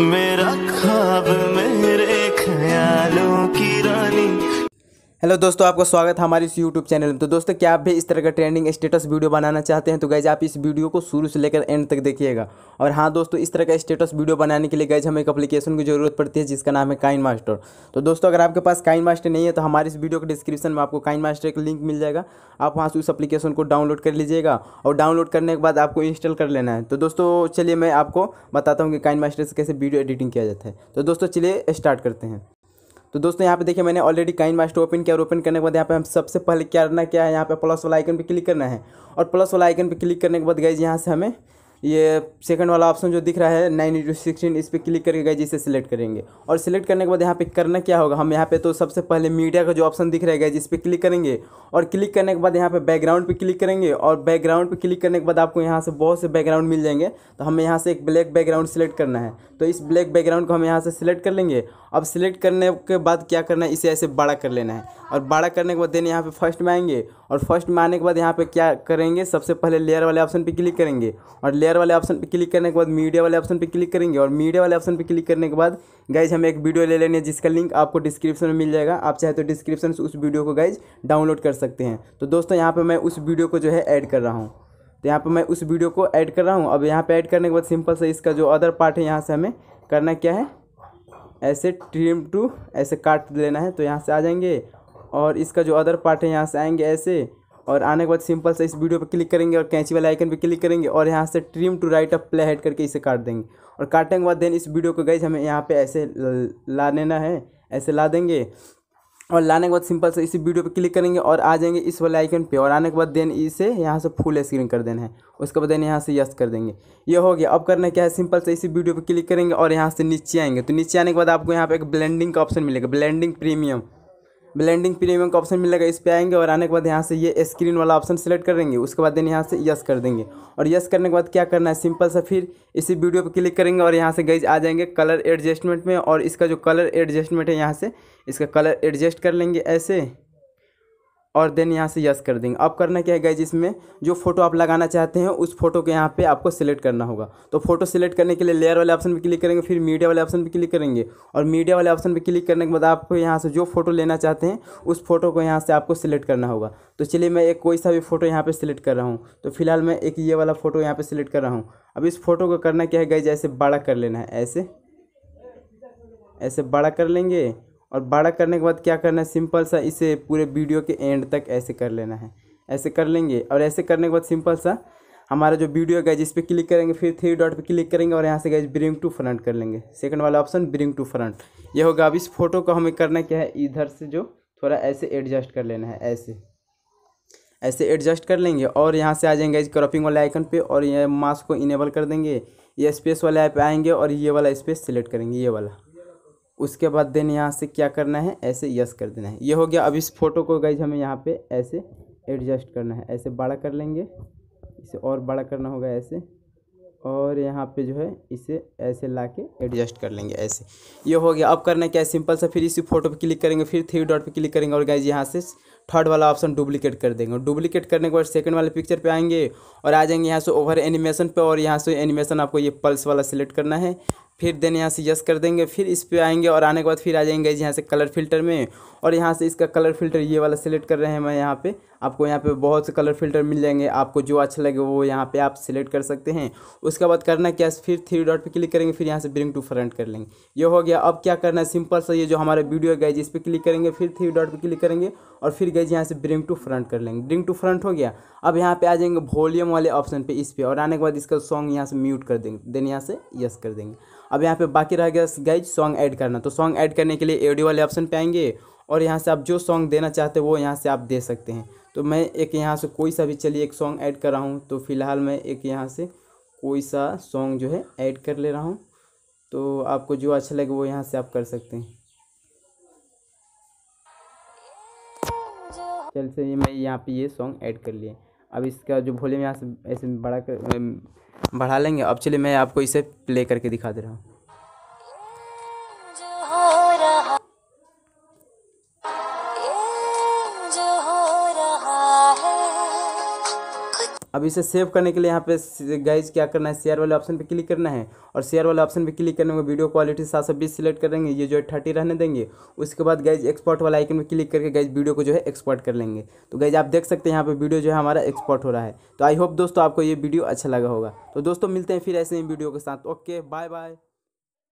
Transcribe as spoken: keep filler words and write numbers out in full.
मेरा ख्वाब मेरे ख्यालों की रानी। हेलो दोस्तों, आपका स्वागत है हमारे इस यूट्यूब चैनल में। तो दोस्तों, क्या आप भी इस तरह का ट्रेंडिंग स्टेटस वीडियो बनाना चाहते हैं तो गाइज आप इस वीडियो को शुरू से लेकर एंड तक देखिएगा। और हाँ दोस्तों, इस तरह का स्टेटस वीडियो बनाने के लिए गाइज हमें एक एप्लीकेशन की जरूरत पड़ती है जिसका नाम है काइनमास्टर। तो दोस्तों, अगर आपके पास काइनमास्टर नहीं है तो हमारे इस वीडियो के डिस्क्रिप्शन में आपको काइनमास्टर का लिंक मिल जाएगा। आप वहाँ से उस एप्लीकेशन को डाउनलोड कर लीजिएगा और डाउनलोड करने के बाद आपको इंस्टॉल कर लेना है। तो दोस्तों चलिए मैं आपको बताता हूँ कि काइनमास्टर से कैसे वीडियो एडिटिंग किया जाता है। तो दोस्तों चलिए स्टार्ट करते हैं। तो दोस्तों यहाँ पे देखिए मैंने ऑलरेडी काइनमास्टर ओपन किया और ओपन करने के बाद यहाँ पे हम सबसे पहले क्या करना क्या है, यहाँ पे प्लस वाला आइकन पे क्लिक करना है। और प्लस वाला आइकन पे क्लिक करने के बाद गाइज यहाँ से हमें ये सेकंड वाला ऑप्शन जो दिख रहा है नाइन इंटू सिक्सटीन, इस पर क्लिक करके गाइज इसे सिलेक्ट करेंगे। और सिलेक्ट करने के बाद यहाँ पे करना क्या होगा, हम यहाँ पे तो सबसे पहले मीडिया का जो ऑप्शन दिख रहा है गाइज इस पर क्लिक करेंगे। और क्लिक करने के बाद यहाँ पे बैकग्राउंड पे क्लिक करेंगे। और बैकग्राउंड पे क्लिक करने के बाद आपको यहाँ से बहुत से बैकग्राउंड मिल जाएंगे। तो हमें यहाँ से एक ब्लैक बैकग्राउंड सेलेक्ट करना है। तो इस ब्लैक बैकग्राउंड को हम यहाँ से सिलेक्ट कर लेंगे। अब सिलेक्ट करने के बाद क्या करना है, इसे ऐसे बड़ा कर लेना है। और बड़ा करने के बाद देन यहाँ पे फर्स्ट में आएंगे। और फर्स्ट में आने के बाद यहाँ पे क्या करेंगे, सबसे पहले लेयर वाले ऑप्शन पे क्लिक करेंगे। और लेयर वाले ऑप्शन पे क्लिक करने के बाद मीडिया वाले ऑप्शन पे क्लिक करेंगे। और मीडिया वाले ऑप्शन पे क्लिक करने के बाद गाइज हमें एक वीडियो ले लेनी है जिसका लिंक आपको डिस्क्रिप्शन में मिल जाएगा। आप चाहे तो डिस्क्रिप्शन से उस वीडियो को गाइज डाउनलोड कर सकते हैं। तो दोस्तों यहाँ पर मैं उस वीडियो को जो है ऐड कर रहा हूँ। तो यहाँ पर मैं उस वीडियो को ऐड कर रहा हूँ। अब यहाँ पर ऐड करने के बाद सिंपल से इसका जो अदर पार्ट है यहाँ से हमें करना क्या है, ऐसे ट्रिम टू ऐसे काट लेना है। तो यहाँ से आ जाएंगे और इसका जो अदर पार्ट है यहाँ से आएंगे ऐसे। और आने के बाद सिंपल से इस वीडियो पर क्लिक करेंगे और कैंची वाले आइकन पे क्लिक करेंगे। और यहाँ से trim to right up play head करके इसे काट देंगे। और काटने के बाद देन इस वीडियो को गाइज हमें यहाँ पे ऐसे ला लेना है, ऐसे ला देंगे। और लाने के बाद सिंपल से इसी वीडियो पे क्लिक करेंगे और आ जाएंगे इस वाले आइकन पे। और आने के बाद देन इसे यहाँ से फुल स्क्रीन कर देना है। उसके बाद देन यहाँ से यस कर देंगे। ये हो गया। अब करना क्या है, सिंपल से इसी वीडियो पे क्लिक करेंगे और यहाँ से नीचे आएंगे। तो नीचे आने के बाद आपको यहाँ पे एक ब्लेंडिंग का ऑप्शन मिलेगा, ब्लेंडिंग प्रीमियम ब्लेंडिंग प्रीमियम का ऑप्शन मिलेगा। इस पर आएंगे और आने के बाद यहाँ से ये स्क्रीन वाला ऑप्शन सेलेक्ट करेंगे। उसके बाद देन यहाँ से यस कर देंगे। और यस करने के बाद क्या करना है, सिंपल सा फिर इसी वीडियो पर क्लिक करेंगे और यहाँ से गाइज आ जाएंगे कलर एडजस्टमेंट में। और इसका जो कलर एडजस्टमेंट है यहाँ से इसका कलर एडजस्ट कर लेंगे ऐसे। और देन यहाँ से यस कर देंगे। अब करना क्या है गाइज, इसमें जो फोटो आप लगाना चाहते हैं उस फोटो को यहाँ पे आपको सिलेक्ट करना होगा। तो फोटो सिलेक्ट करने के लिए लेयर वाले ऑप्शन पे क्लिक करेंगे, फिर मीडिया वाले ऑप्शन पे क्लिक करेंगे। और मीडिया वाले ऑप्शन पे क्लिक करने के बाद आपको यहाँ से जो फोटो लेना चाहते हैं उस फोटो को यहाँ से आपको सिलेक्ट करना होगा। तो चलिए मैं एक कोई सा भी फोटो यहाँ पर सिलेक्ट कर रहा हूँ। तो फिलहाल मैं एक ये वाला फोटो यहाँ पर सिलेक्ट कर रहा हूँ। अब इस फोटो को करना क्या है गाइज, ऐसे बड़ा कर लेना है, ऐसे ऐसे बड़ा कर लेंगे। और बड़ा करने के बाद क्या करना है, सिंपल सा इसे पूरे वीडियो के एंड तक ऐसे कर लेना है, ऐसे कर लेंगे। और ऐसे करने के बाद सिंपल सा हमारा जो वीडियो गाइज इस पर क्लिक करेंगे, फिर थ्री डॉट पे क्लिक करेंगे और यहाँ से गाइज ब्रिंग टू फ्रंट कर लेंगे, सेकंड वाला ऑप्शन ब्रिंग टू फ्रंट ये होगा। अब इस फोटो को हमें करना क्या है, इधर से जो थोड़ा ऐसे एडजस्ट कर लेना है, ऐसे ऐसे एडजस्ट कर लेंगे। और यहाँ से आ जाएंगे इस क्रॉपिंग वाले आइकन पे और ये मास्क को इनेबल कर देंगे। ये स्पेस वाले ऐप आएँगे और ये वाला स्पेस सेलेक्ट करेंगे, ये वाला। उसके बाद देन यहाँ से क्या करना है, ऐसे यस कर देना है। ये हो गया। अब इस फोटो को गाइज हमें यहाँ पे ऐसे एडजस्ट करना है, ऐसे बड़ा कर लेंगे, इसे और बड़ा करना होगा ऐसे। और यहाँ पे जो है इसे ऐसे लाके एडजस्ट कर लेंगे, ऐसे। ये हो गया। अब करना क्या है, सिंपल सा फिर इसी फोटो पे क्लिक करेंगे, फिर थ्री डॉट पे क्लिक करेंगे और गाइज यहाँ से थर्ड वाला ऑप्शन डुप्लीकेट कर देंगे। और डुप्लीकेट करने के बाद सेकंड वाले पिक्चर पे आएंगे और आ जाएंगे यहाँ से ओवर एनिमेशन पे। और यहाँ से एनिमेशन आपको ये पल्स वाला सिलेक्ट करना है, फिर देन यहाँ से यस कर देंगे। फिर इस पे आएंगे और आने के बाद फिर आ जाएंगे यहाँ से कलर फिल्टर में। और यहाँ से इसका कलर फिल्टर ये वाला सिलेक्ट कर रहे हैं मैं यहाँ पे। आपको यहाँ पे बहुत से कलर फिल्टर मिल जाएंगे, आपको जो अच्छा लगे वो यहाँ पे आप सिलेक्ट कर सकते हैं। उसके बाद करना क्या, फिर थ्री डॉट पे क्लिक करेंगे, फिर यहाँ से ब्रिंग टू फ्रंट कर लेंगे। ये हो गया। अब क्या करना है, सिंपल सा ये जो हमारा वीडियो है गाइज इस पर क्लिक करेंगे, फिर थ्री डॉट पर क्लिक करेंगे और फिर गाइज यहाँ से ब्रिंग टू फ्रंट कर लेंगे। ब्रिंग टू फ्रंट हो गया। अब यहाँ पे आ जाएंगे वॉल्यूम वाले ऑप्शन पे, इस पर। और आने के बाद इसका सॉन्ग यहाँ से म्यूट कर देंगे, देन यहाँ से यस कर देंगे। अब यहाँ पे बाकी रह गया गाइज सॉन्ग ऐड करना। तो सॉन्ग ऐड करने के लिए ऑडियो वाले ऑप्शन पे आएंगे और यहाँ से आप जो सॉन्ग देना चाहते हो वो यहाँ से आप दे सकते हैं। तो मैं एक यहाँ से कोई सा भी चलिए एक सॉन्ग ऐड कर रहा हूँ। तो फिलहाल मैं एक यहाँ से कोई सा सॉन्ग जो है ऐड कर ले रहा हूँ। तो आपको जो अच्छा लगे वो यहाँ से आप कर सकते हैं। चल से मैं यहाँ पे ये सॉन्ग ऐड कर लिए। अब इसका जो वॉल्यूम यहाँ से ऐसे बड़ा कर बढ़ा लेंगे। अब चलिए मैं आपको इसे प्ले करके दिखा दे रहा हूँ। अब इसे सेव करने के लिए यहाँ पे गाइज क्या करना है, शेयर वाले ऑप्शन पे क्लिक करना है। और शेयर वाले ऑप्शन पे क्लिक करने में वीडियो क्वालिटी सात सौ बीस सिलेक्ट कर देंगे, ये जो है थर्टी रहने देंगे। उसके बाद गाइज एक्सपोर्ट वाला आइकन पे क्लिक करके गाइज वीडियो को जो है एक्सपोर्ट कर लेंगे। तो गाइज आप देख सकते हैं यहाँ पे वीडियो जो है हमारा एक्सपोर्ट हो रहा है। तो आई होप दोस्तों आपको ये वीडियो अच्छा लगा होगा। तो दोस्तों मिलते हैं फिर ऐसे ही वीडियो के साथ। Okay bye bye.